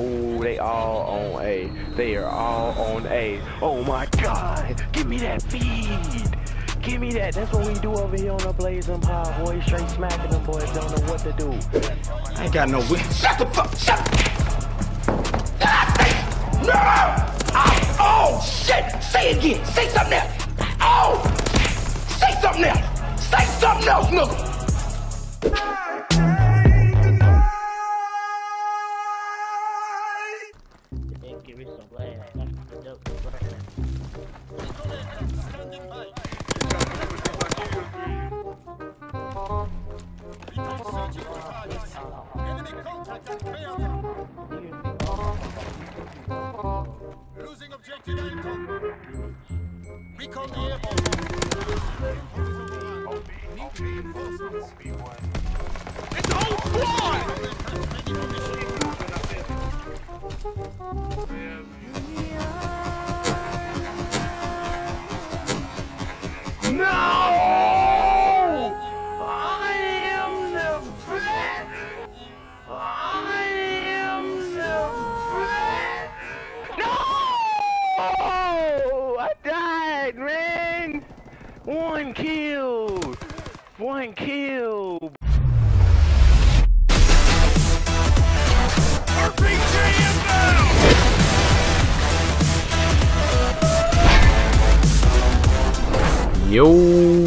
Oh, they all on A. They are all on A. Oh my God! Give me that feed! Give me that. That's what we do over here on the Blazing Pod, boy. Straight smacking them boys. Don't know what to do. I ain't got no win. Shut the fuck! Shut up! Ah, no! Oh shit! Say it again. Say something else. Oh! Say something else. Say something else, nigga. Losing objective ACOG. Recall the airborne. Need reinforcements. It's all fly! No! One kill! One kill! Yo,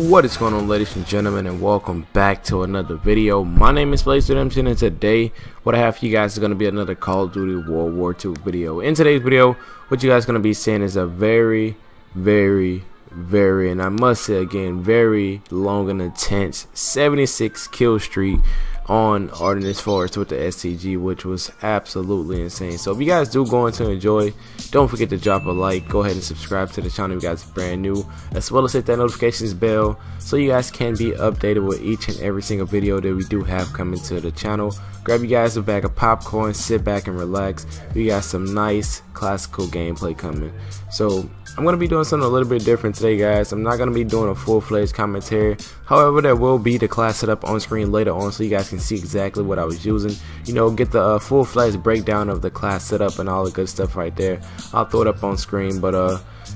what is going on, ladies and gentlemen, and welcome back to another video. My name is Blazed Redemption, and today what I have for you guys is going to be another Call of Duty World War II video. In today's video, what you guys are going to be seeing is a very, very, and I must say again, very long and intense 76 kill streak on Arden's Forest with the STG, which was absolutely insane. So if you guys do go in to enjoy, don't forget to drop a like, go ahead and subscribe to the channel if you guys are brand new, as well as hit that notifications bell so you guys can be updated with each and every single video that we do have coming to the channel. Grab you guys a bag of popcorn, sit back and relax. We got some nice classical gameplay coming. So I'm going to be doing something a little bit different today, guys. I'm not going to be doing a full-fledged commentary. However, there will be the class set up on screen later on so you guys can see exactly what I was using. You know, get the full-fledged breakdown of the class setup and all the good stuff right there. I'll throw it up on screen, but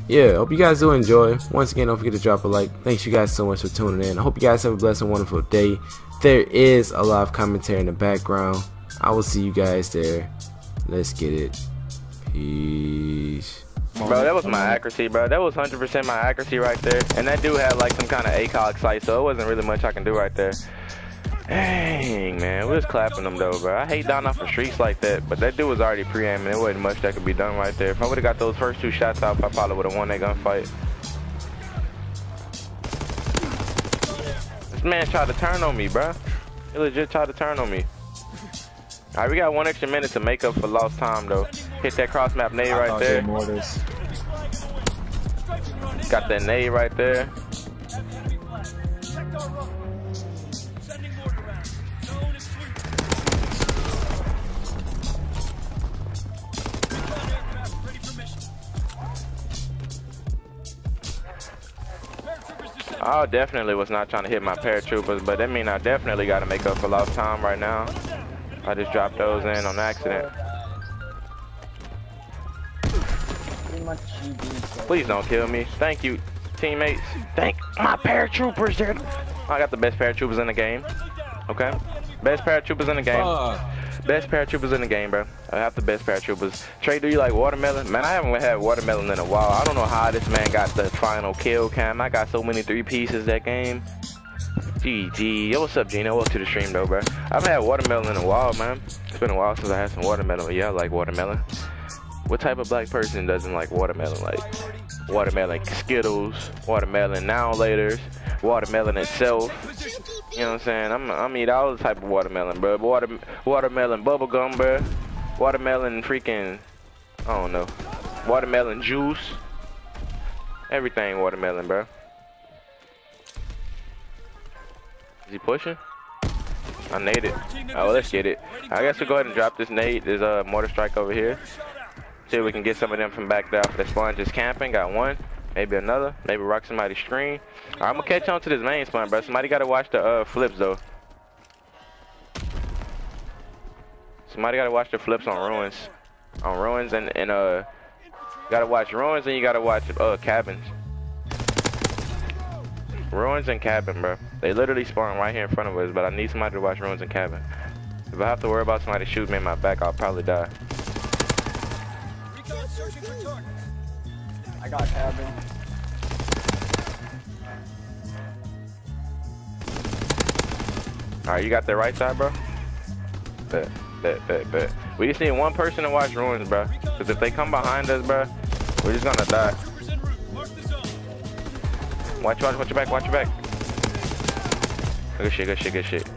yeah, hope you guys do enjoy. Once again, don't forget to drop a like. Thanks you guys so much for tuning in. I hope you guys have a blessed and wonderful day. There is a live commentary in the background. I will see you guys there. Let's get it. Peace. Bro, that was my accuracy, bro. That was 100% my accuracy right there. And that dude had like some kind of ACOG sight, so it wasn't really much I can do right there. Dang, man. We're just clapping them, though, bro. I hate dying off the streets like that, but that dude was already pre-aiming. It wasn't much that could be done right there. If I would have got those first two shots off, I probably would have won that gunfight. This man tried to turn on me, bro. He legit tried to turn on me. All right, we got one extra minute to make up for lost time, though. Hit that cross map nade right there. Got that nade right there. I definitely was not trying to hit my paratroopers, but that means I definitely got to make up for lost time right now. I just dropped those in on accident. Please don't kill me. Thank you, teammates. Thank my paratroopers, dude. I got the best paratroopers in the game. Okay? Best paratroopers in the game. Best paratroopers in the game, bro. I have the best paratroopers. Trey, do you like watermelon? Man, I haven't had watermelon in a while. I don't know how this man got the final kill cam. I got so many three pieces that game. GG. Yo, what's up, Gino? Welcome to the stream, though, bro. I haven't had watermelon in a while, man. It's been a while since I had some watermelon. Yeah, I like watermelon. What type of black person doesn't like watermelon? Like watermelon Skittles, watermelon now laters, watermelon itself. You know what I'm saying? I'm eat all the type of watermelon, bro. Watermelon bubblegum, bro. Watermelon freaking, I don't know. Watermelon juice. Everything watermelon, bro. Is he pushing? I nade it. Oh, let's get it. I guess we'll go ahead and drop this nade. There's a mortar strike over here. See if we can get some of them from back there. The spawn just camping. Got one. Maybe another. Maybe rock somebody's screen. Right, I'm going to catch on to this main spawn, bro. Somebody got to watch the flips, though. Somebody got to watch the flips on ruins. on ruins and you gotta watch ruins and you gotta watch cabins. Ruins and cabin, bro. They literally spawn right here in front of us, but I need somebody to watch ruins and cabin. If I have to worry about somebody shooting me in my back, I'll probably die. I got cabin. Alright, you got the right side, bro? Bet. We just need one person to watch ruins, bro. Because if they come behind us, bro, we're just gonna die. Watch your back, watch your back. Good shit, good shit, good shit.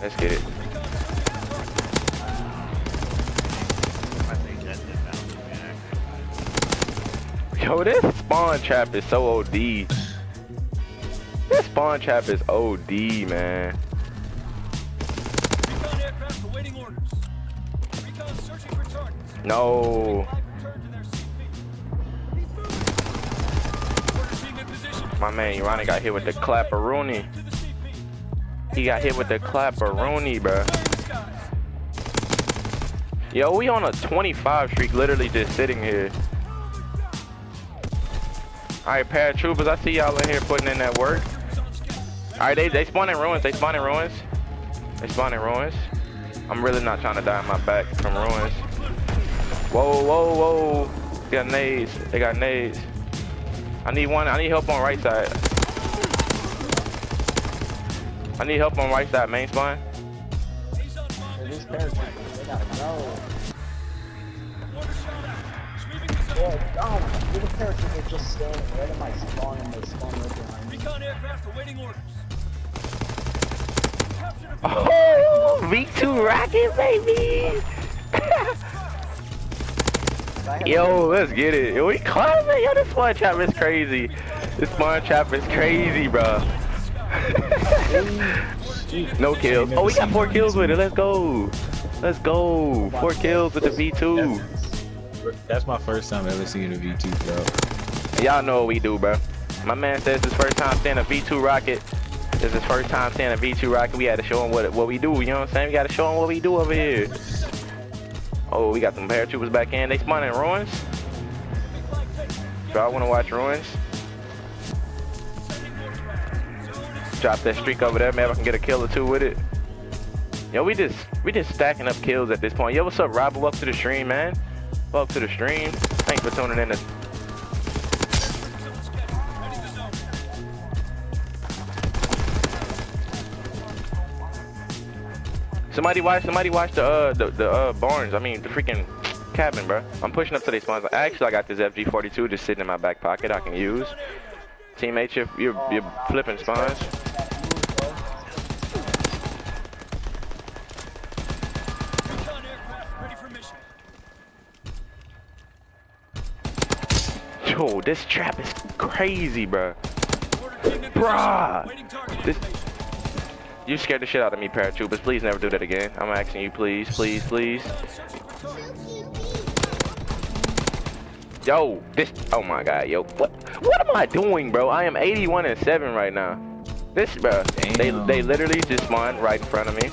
Let's get it. Yo, this spawn trap is so OD. This spawn trap is OD, man. No. My man Ronnie got hit with the clapperoni. He got hit with the clapperoni, bro. Yo, we on a 25 streak, literally just sitting here. Alright, paratroopers, I see y'all in here putting in that work. Alright, they spawn in ruins, they spawn in ruins. I'm really not trying to die in my back from ruins. Whoa. They got nades. I need help on right side. I need help on right side, main spawn. Oh, V2 rocket, baby! Yo, let's get it. Yo, we climbing. Yo, this spawn trap is crazy. This spawn trap is crazy, bro. No kills. Oh, we got 4 kills with it. Let's go. Let's go. 4 kills with the V2. That's my first time ever seeing a V2, bro. Y'all know what we do, bro. My man says his first time seeing a V2 rocket. This is his first time seeing a V2 rocket. We had to show him what we do. You know what I'm saying? We got to show him what we do over here. Oh, we got some paratroopers back in. They spawn in ruins. Y'all want to watch ruins? Drop that streak over there. Maybe I can get a kill or two with it. Yo, we just stacking up kills at this point. Yo, what's up, Rob? Welcome to the stream, man. Welcome to the stream. Thanks for tuning in. Somebody watch the barns. I mean, the freaking cabin, bro. I'm pushing up to their spawns. Actually, I got this FG42 just sitting in my back pocket. I can use. Teammate, you're flipping spawns. Yo, this trap is crazy, bro. Bruh. You scared the shit out of me, paratroopers. Please never do that again. I'm asking you, please, please, please. Yo, this. Oh my God, yo. What am I doing, bro? I am 81-7 right now. This, bro. They literally just spawned right in front of me.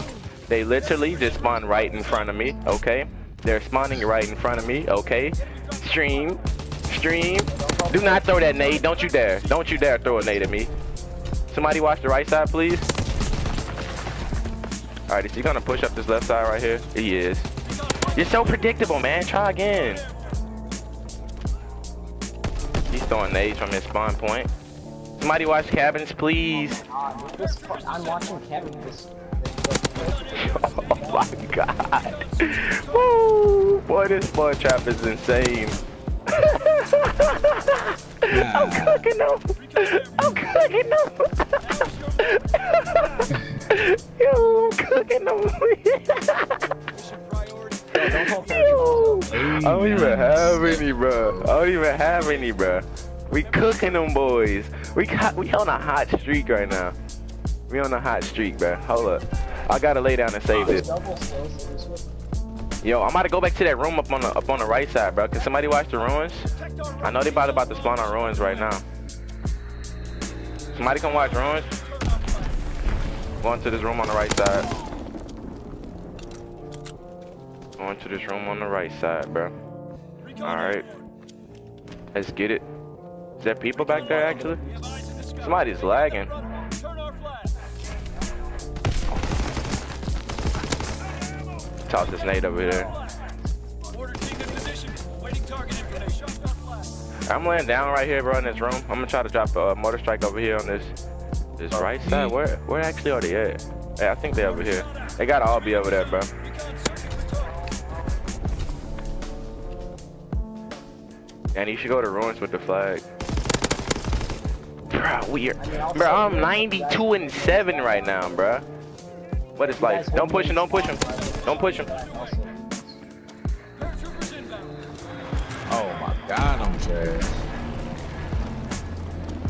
They literally just spawned right in front of me. Okay. They're spawning right in front of me. Okay. Stream. Do not throw that nade. Don't you dare. Don't you dare throw a nade at me. Somebody watch the right side, please. Alright, is he gonna push up this left side right here? He is. You're so predictable, man. Try again. He's throwing nades from his spawn point. Somebody watch cabins, please. I'm watching cabins. Oh my God. Woo! Boy, this spawn trap is insane. I'm cooking up. I'm cooking up. Yo, I'm cooking them. I don't even have any, bro. I don't even have any, bro. We cooking them, boys. We on a hot streak right now. We on a hot streak, bro. Hold up. I gotta lay down and save it. Yo, I'm about to go back to that room up on the right side, bro. Can somebody watch the ruins? I know they about to spawn on ruins right now. Somebody come watch ruins. Going to this room on the right side. Going to this room on the right side, bro. Alright. Let's get it. Is there people back there, actually? Somebody's lagging. Toss this nade over there. I'm laying down right here, bro, in this room. I'm gonna try to drop a mortar strike over here on this right side. Where actually are they at? Hey, I think they're over here. They gotta all be over there, bro. And you should go to ruins with the flag. Bro, bro, I'm 92-7 right now, bro. What is life? Don't push him. Don't push him. Don't push him. God, I'm scared.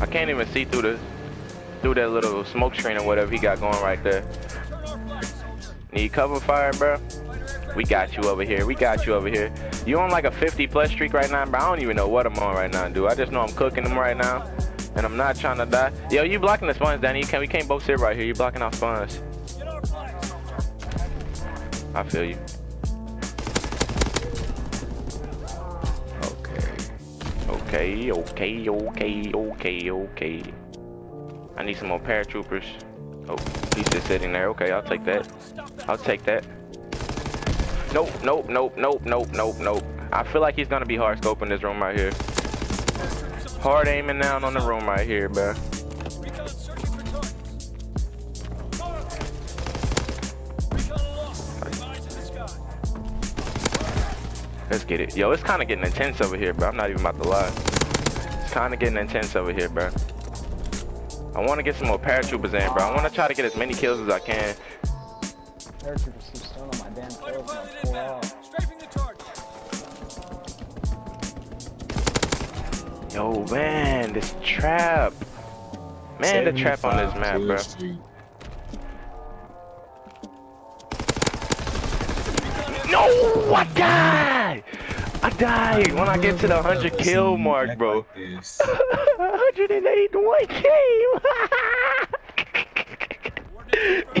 I can't even see through that little smoke screen or whatever he got going right there. Need cover fire, bro? We got you over here. We got you over here. You on like a 50+ streak right now, bro? I don't even know what I'm on right now, dude. I just know I'm cooking them right now, and I'm not trying to die. Yo, you blocking the spawns, Danny? We can't both sit right here. You blocking our spawns. I feel you. Okay. I need some more paratroopers. Oh, he's just sitting there. Okay, I'll take that. I'll take that. Nope. I feel like he's gonna be hard scoping this room right here. Hard aiming down on the room right here, bro. Let's get it. Yo, it's kind of getting intense over here, bro. I'm not even about to lie. It's kind of getting intense over here, bro. I want to get some more paratroopers in, bro. I want to try to get as many kills as I can. Paratroopers keep stunning my damn kills. Yo, man, this trap. Man, the trap on this map, bro. No, I died. I died when I get to the 100 kill mark, bro. 181 game.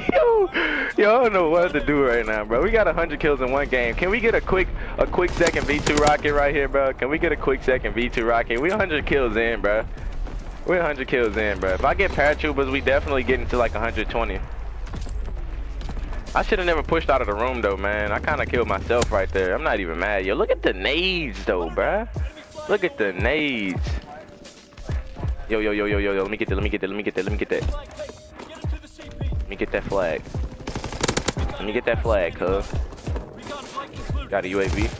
Yo, I don't know what to do right now, bro. We got 100 kills in one game. Can we get a quick second V2 rocket right here, bro? Can we get a quick second V2 rocket? We 100 kills in, bro. We 100 kills in, bro. If I get paratroopers, we definitely get into like 120. I should have never pushed out of the room though, man. I kind of killed myself right there. I'm not even mad. Yo, look at the nades though, bruh. Look at the nades. Yo. Let me get that. Let me get that flag. Huh? Got a UAV.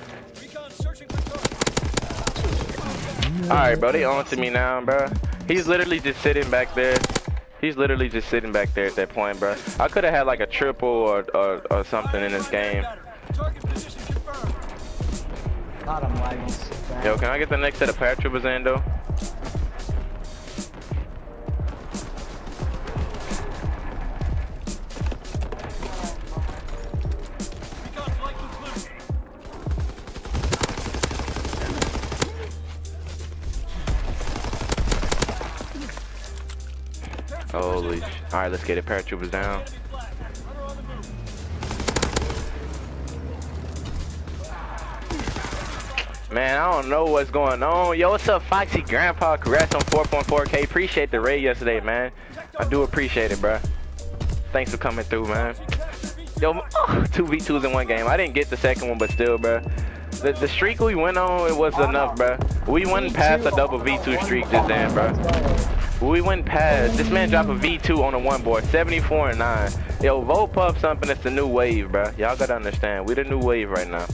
Alright, bro. They on to me now, bruh. He's literally just sitting back there. He's literally just sitting back there at that point, bro. I could have had like a triple or something in this game. Yo, can I get the next set of paratroopers in, though? Holy shit. Alright, let's get it. Paratroopers down. Man, I don't know what's going on. Yo, what's up, Foxy Grandpa? Congrats on 4.4K. Appreciate the raid yesterday, man. I do appreciate it, bro. Thanks for coming through, man. Yo, oh, 2v2s in one game. I didn't get the second one, but still, bro. The streak we went on, it was enough, bro. We went past a double V2 streak just then, bro. We went past. This man dropped a V2 on the one board, 74-9. Yo, vote pub something. That's the new wave, bro. Y'all gotta understand. We the new wave right now.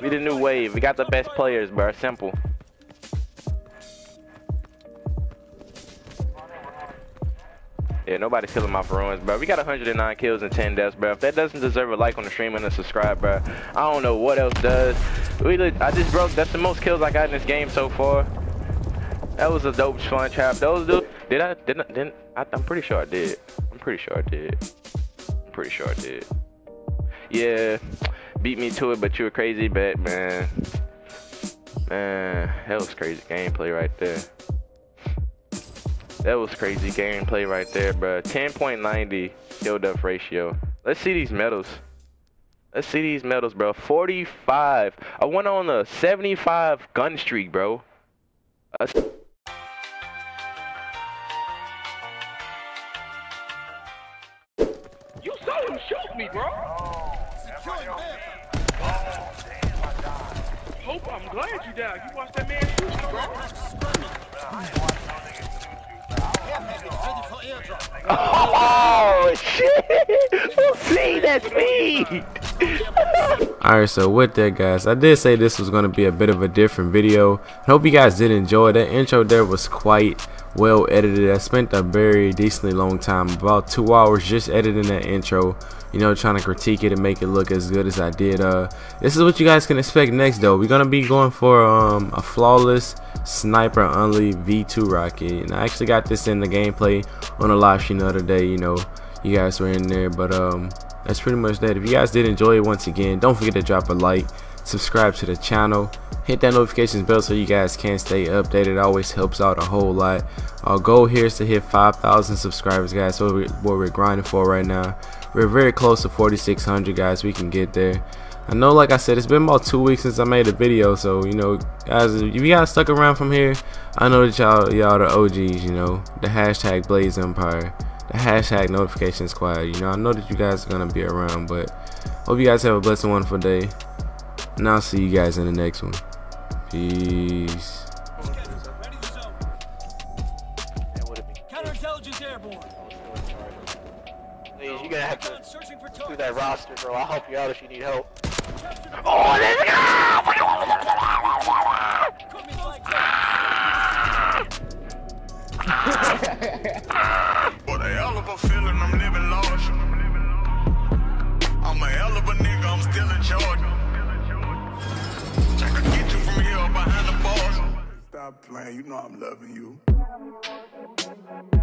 We the new wave. We got the best players, bro. Simple. Yeah, nobody's killing my ruins, bro. We got 109 kills and 10 deaths, bro. If that doesn't deserve a like on the stream and a subscribe, bro, I don't know what else does. I just broke. That's the most kills I got in this game so far. That was a dope fun trap. Those dudes, I'm pretty sure I did. I'm pretty sure I did. Yeah, beat me to it, but you were crazy, bet, man. Man, that was crazy gameplay right there. Bro. 10.90 kill death ratio. Let's see these medals. Let's see these medals, bro. 45. I went on a 75 gun streak, bro. You saw him shoot me, bro. Hope I'm glad you died. You watched that man shoot me, bro. Oh shit! We'll see, that's me. Alright, so with that, guys, I did say this was going to be a bit of a different video. I hope you guys did enjoy. That intro there was quite well edited. I spent a very decently long time, about 2 hours, just editing that intro, you know, trying to critique it and make it look as good as I did. This is what you guys can expect next, though. We're going to be going for a flawless sniper only V2 rocket, and I actually got this in the gameplay on a live stream the other day. You know, you guys were in there, but that's pretty much that. If you guys did enjoy it, once again, don't forget to drop a like, subscribe to the channel, hit that notifications bell so you guys can stay updated. It always helps out a whole lot. Our goal here is to hit 5,000 subscribers, guys. So what we're grinding for right now. We're very close to 4,600, guys. We can get there. I know, like I said, it's been about 2 weeks since I made a video, so you know, guys, if you guys stuck around from here, I know that y'all the OGs. You know, the hashtag Blaze Empire, the hashtag notification squad. You know, I know that you guys are gonna be around, but hope you guys have a blessed and wonderful day, and I'll see you guys in the next one. Peace. Counterintelligence airborne. Please, you're gonna have to do that roster, bro. I'll help you out if you need help. Oh, let's go! What a hell of a feeling, I'm living large. I'm a hell of a nigga, I'm still in charge. I could get you from here behind the bars. Stop playing, you know I'm loving you.